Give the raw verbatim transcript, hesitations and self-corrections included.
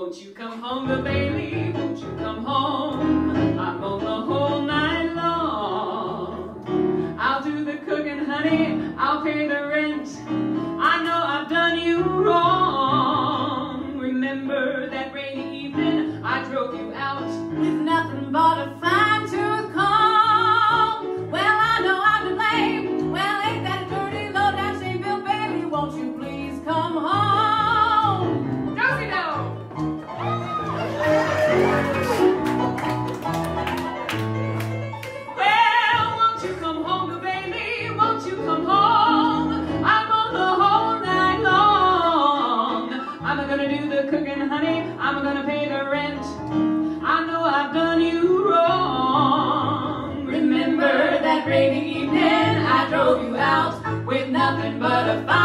Won't you come home, Bill Bailey? Won't you come home? I'm on the whole night long. I'll do the cooking, honey. I'll pay the rent. I know I've done you wrong. Remember that rainy evening I drove you out with nothing but a fine-tooth comb? Well, I know I'm to blame. Well, ain't that a dirty load? I say, Bill Bailey, won't you please come home? Cooking, honey, I'm gonna pay the rent. I know I've done you wrong. Remember that rainy evening I drove you out with nothing but a fire.